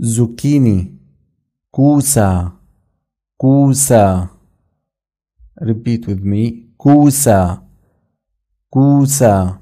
zucchini, cusa, cusa. Repeat with me, cusa, cusa.